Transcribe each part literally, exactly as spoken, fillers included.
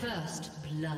First blood.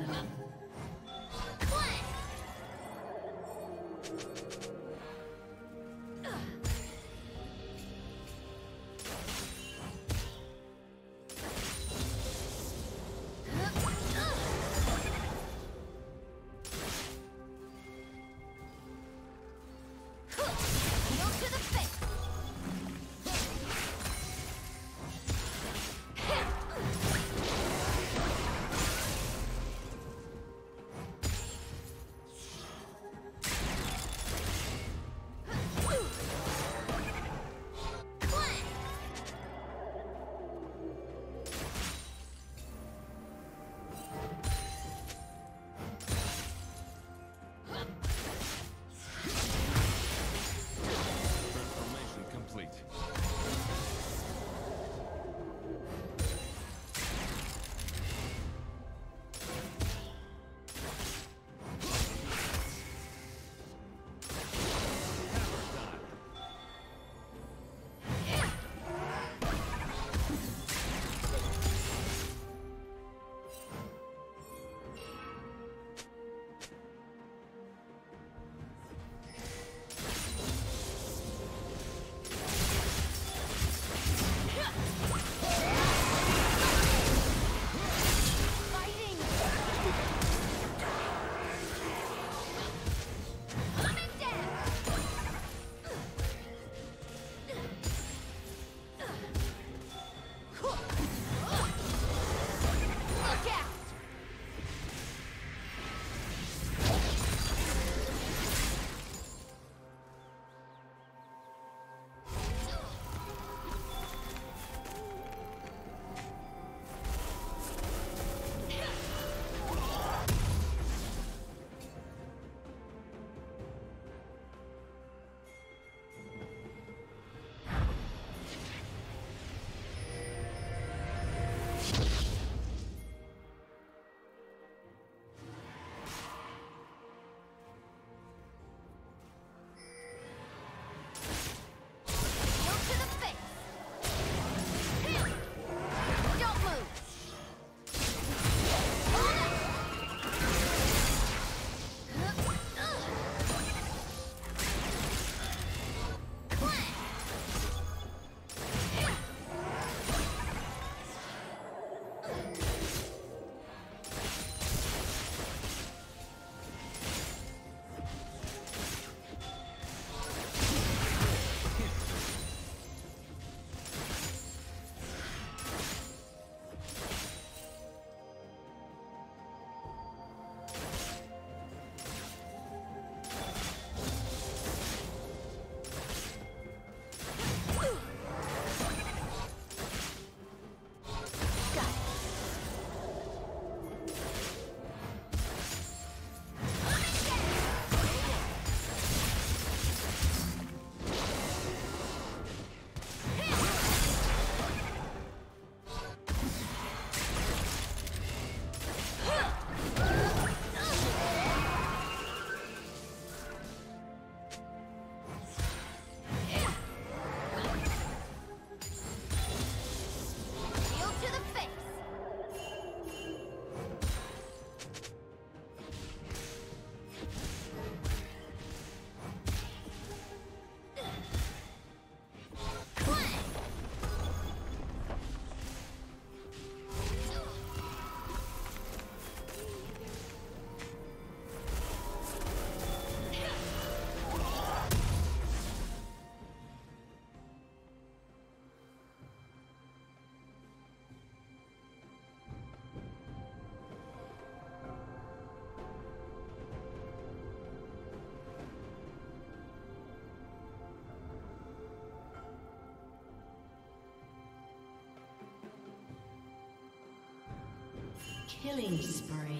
Killing spree.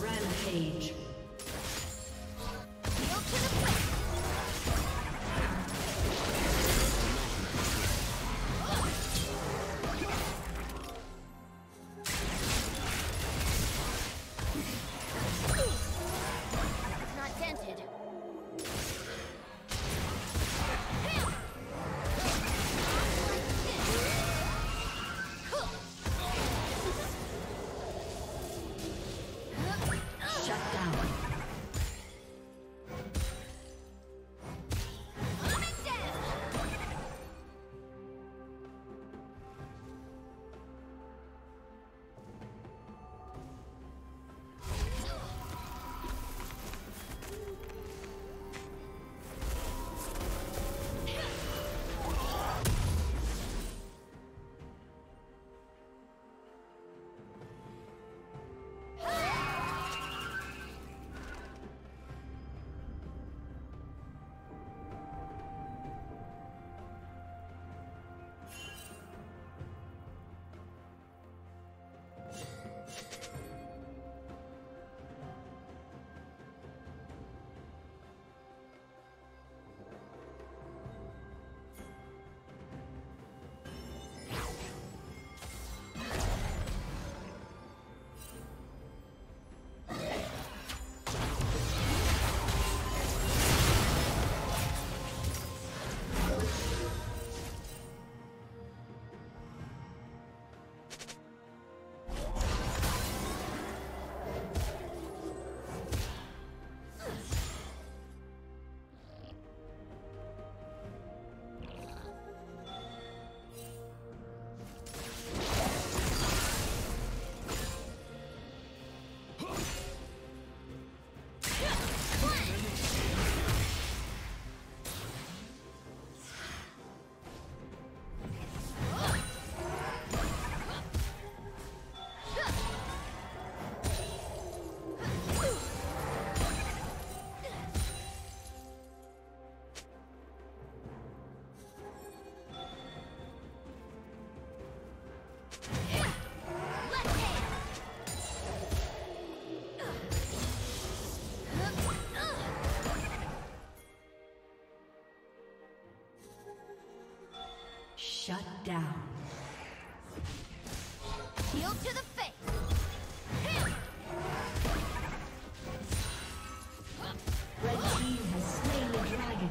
Rampage. Not dented. Shut down. Heel to the face. Heel. Red team has slain the dragon.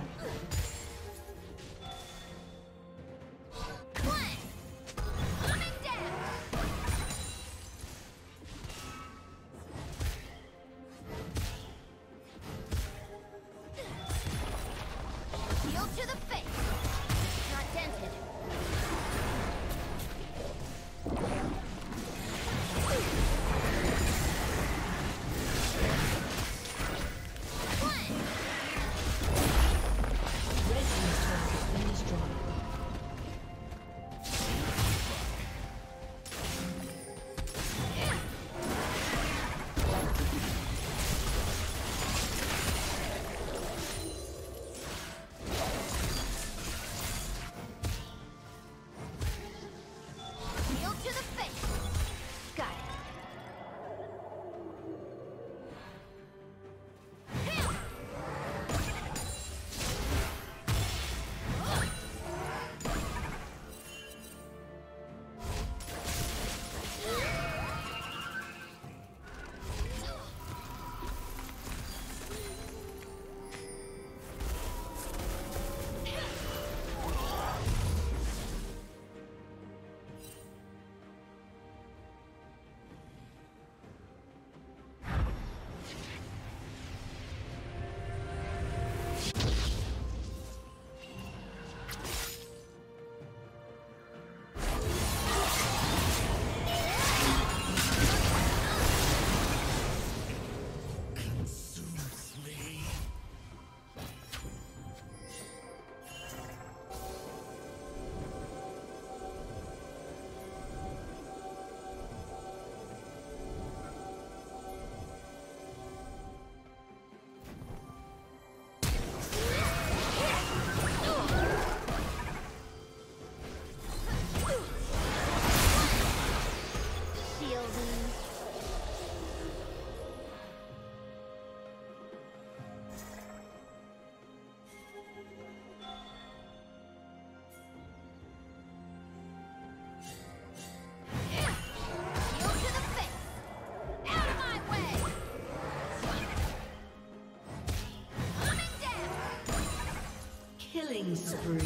Killing spree.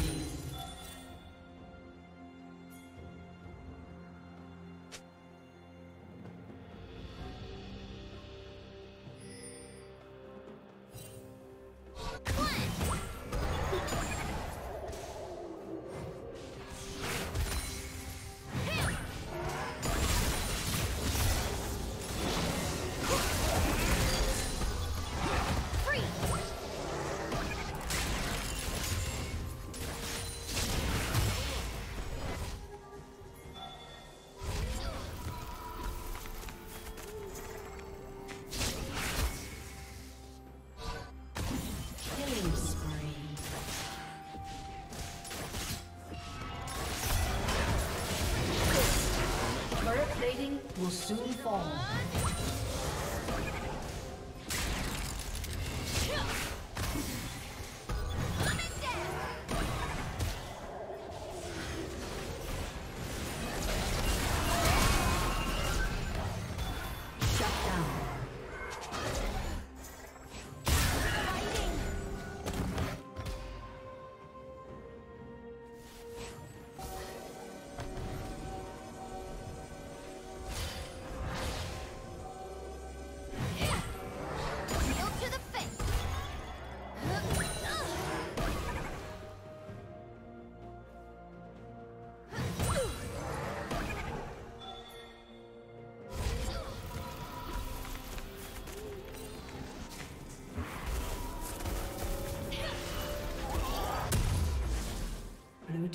Will soon fall. Blue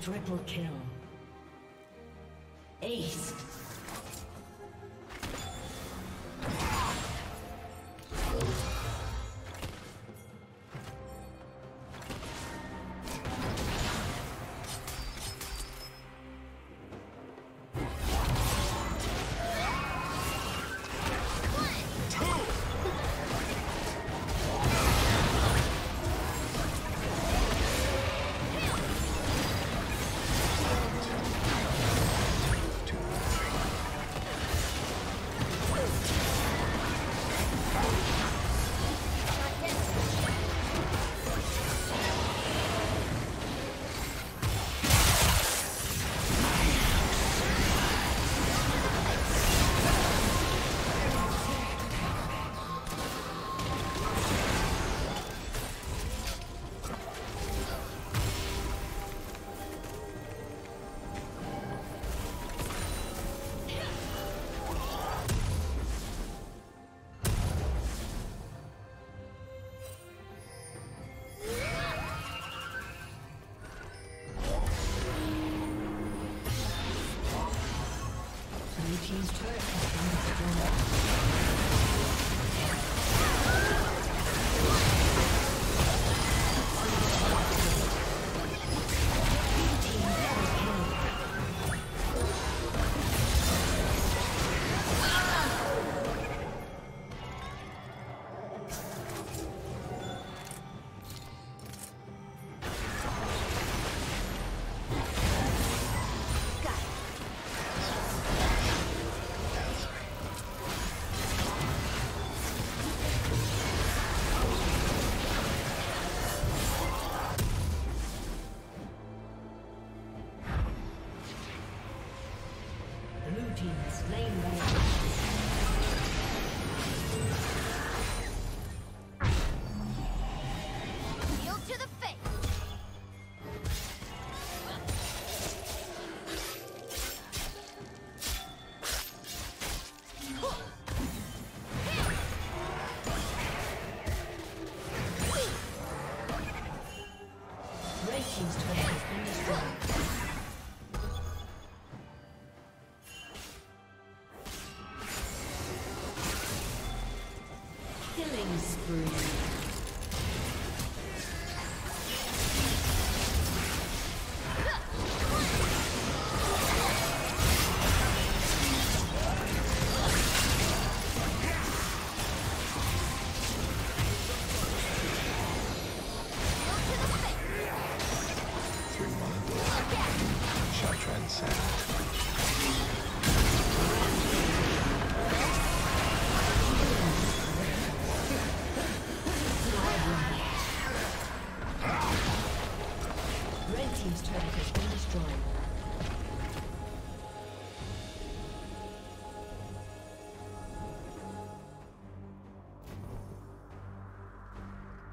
Triple kill. Ace.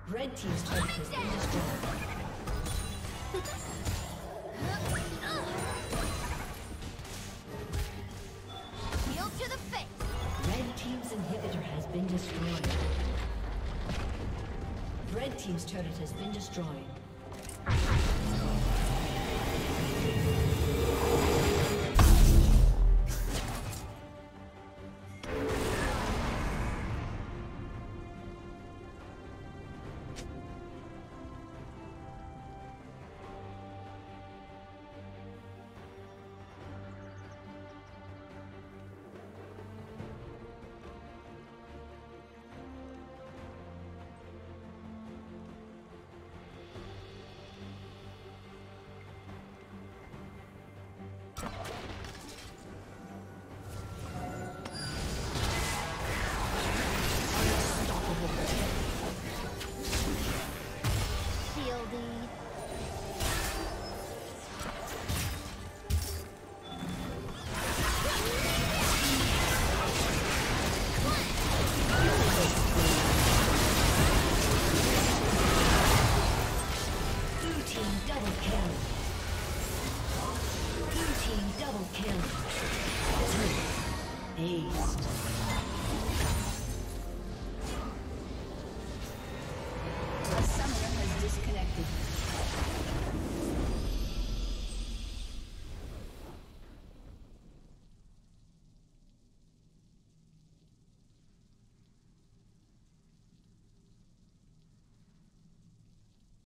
Red team's turret has been destroyed. Heel to the face. Red team's inhibitor has been destroyed. Red team's turret has been destroyed. Double kill. Ace.